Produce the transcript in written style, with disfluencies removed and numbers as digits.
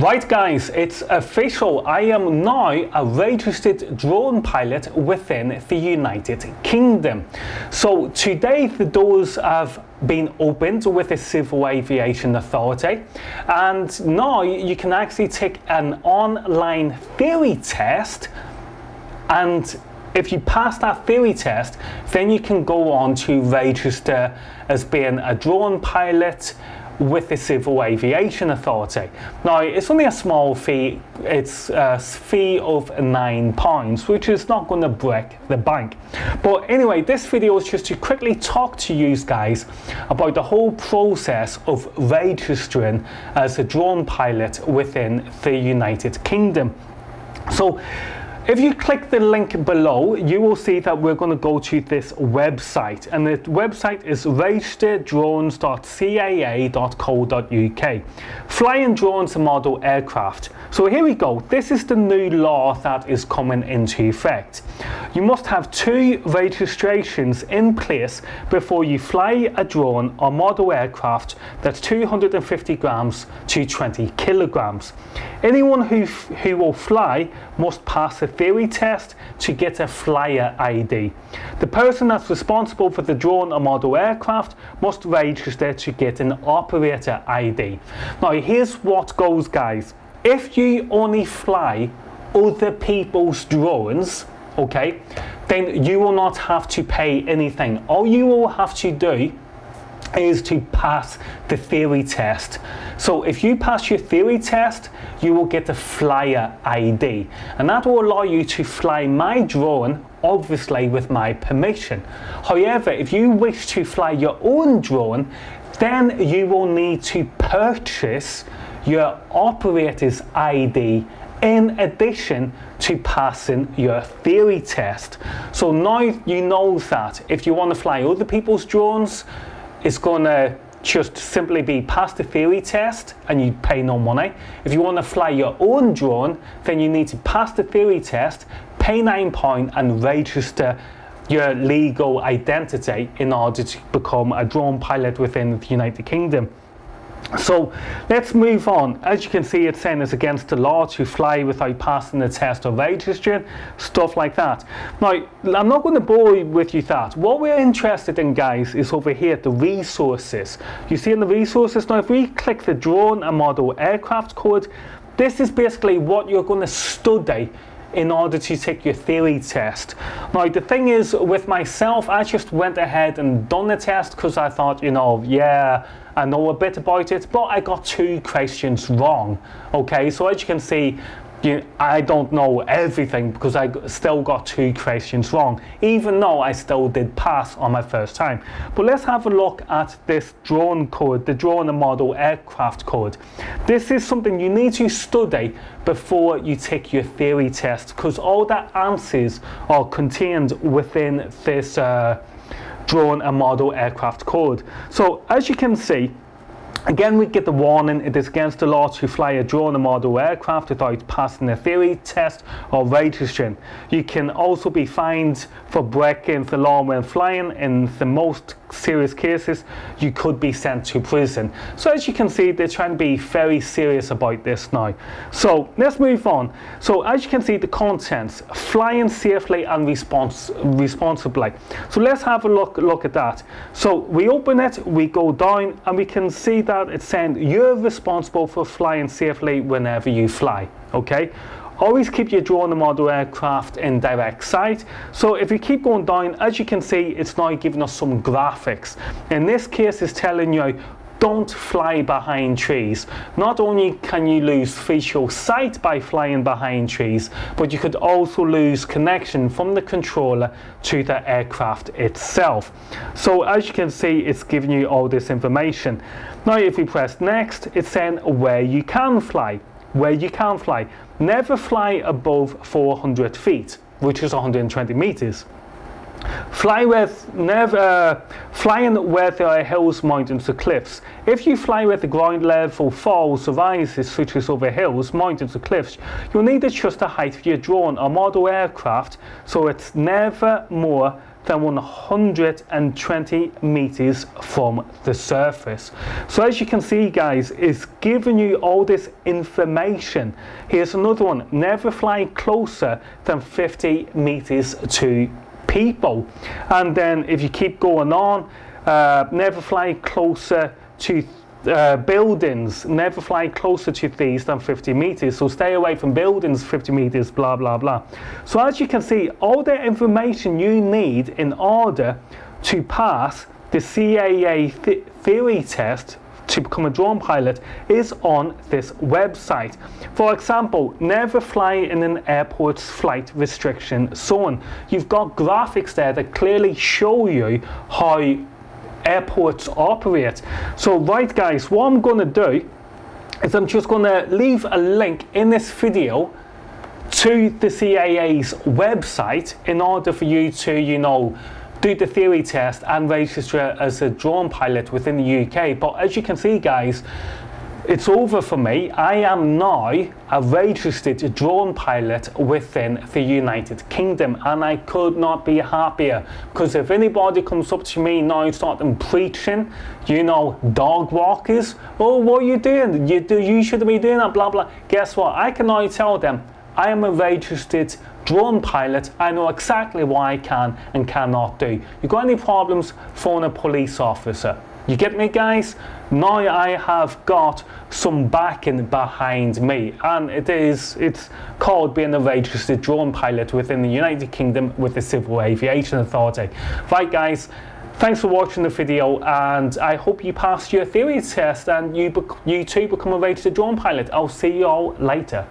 Right guys, it's official. I am now a registered drone pilot within the United Kingdom. So today the doors have been opened with the Civil Aviation Authority, and now you can actually take an online theory test, and if you pass that theory test, then you can go on to register as being a drone pilot with the Civil Aviation Authority. Now, it's only a small fee. It's a fee of £9, which is not going to break the bank. But anyway, this video is just to quickly talk to you guys about the whole process of registering as a drone pilot within the United Kingdom. So if you click the link below, you will see that we're going to go to this website, and the website is register-drones.caa.co.uk. Flying drones and model aircraft. So here we go. This is the new law that is coming into effect. You must have two registrations in place before you fly a drone or model aircraft that's 250 grams to 20 kilograms. Anyone who will fly must pass a theory test to get a flyer ID. The person that's responsible for the drone or model aircraft must register to get an operator ID. Now here's what goes, guys. If you only fly other people's drones, okay, then you will not have to pay anything. All you will have to do is to pass the theory test. So if you pass your theory test, you will get a flyer ID, and that will allow you to fly my drone, obviously with my permission. However, if you wish to fly your own drone, then you will need to purchase your operator's ID in addition to passing your theory test. So now you know that if you want to fly other people's drones, it's going to just simply be pass the theory test and you pay no money. If you want to fly your own drone, then you need to pass the theory test, pay £9 and register your legal identity in order to become a drone pilot within the United Kingdom. So let's move on. As you can see, it's saying it's against the law to fly without passing the test or registering, stuff like that. Now, I'm not going to bore you with that. What we're interested in, guys, is over here at the resources. You see in the resources, now if we click the drone and model aircraft code, this is basically what you're going to study in order to take your theory test. Now the thing is, with myself, I just went ahead and done the test because I thought, you know, yeah, I know a bit about it, but I got two questions wrong. Okay, so as you can see, I don't know everything because I still got two questions wrong, even though I still did pass on my first time. But let's have a look at this drone code, the drone and model aircraft code. This is something you need to study before you take your theory test, because all the answers are contained within this drone and model aircraft code. So as you can see, again, we get the warning, it is against the law to fly a drone or model aircraft without passing a theory test or registering. You can also be fined for breaking the law when flying. In the most serious cases, you could be sent to prison. So as you can see, they're trying to be very serious about this now. So let's move on. So as you can see, the contents, flying safely and responsibly. So let's have a look at that. So we open it, we go down, and we can see that it's saying you're responsible for flying safely whenever you fly. Okay, always keep your drone and model aircraft in direct sight. So if you keep going down, as you can see, it's now giving us some graphics. In this case, it's telling you don't fly behind trees. Not only can you lose visual sight by flying behind trees, but you could also lose connection from the controller to the aircraft itself. So as you can see, it's giving you all this information. Now if we press next, it's saying where you can fly. Where you can fly. Never fly above 400 feet, which is 120 meters. Flying where there are hills, mountains or cliffs. If you fly where the ground level falls or rises, such as over hills, mountains or cliffs, you'll need to adjust the height of your drone or model aircraft so it's never more than 120 meters from the surface. So as you can see, guys, it's giving you all this information. Here's another one: never fly closer than 50 meters to people. And then if you keep going on, never fly closer to buildings, never fly closer to these than 50 meters, so stay away from buildings 50 meters, blah blah blah. So as you can see, all the information you need in order to pass the CAA theory test to become a drone pilot is on this website. For example, never fly in an airport's flight restriction zone. You've got graphics there that clearly show you how airports operate. So right, guys, what I'm going to do is I'm just going to leave a link in this video to the CAA's website in order for you to, you know, do the theory test and register as a drone pilot within the UK. But as you can see, guys, it's over for me. I am now a registered drone pilot within the United Kingdom, and I could not be happier, because if anybody comes up to me now and starts preaching, you know, dog walkers, oh, what are you doing? You shouldn't be doing that, blah, blah. Guess what? I can now tell them I am a registered drone pilot. I know exactly what I can and cannot do. You got any problems, phone a police officer. You get me, guys? Now I have got some backing behind me, and it's called being a registered drone pilot within the United Kingdom with the Civil Aviation Authority. Right, guys, thanks for watching the video, and I hope you pass your theory test and you too become a registered drone pilot. I'll see you all later.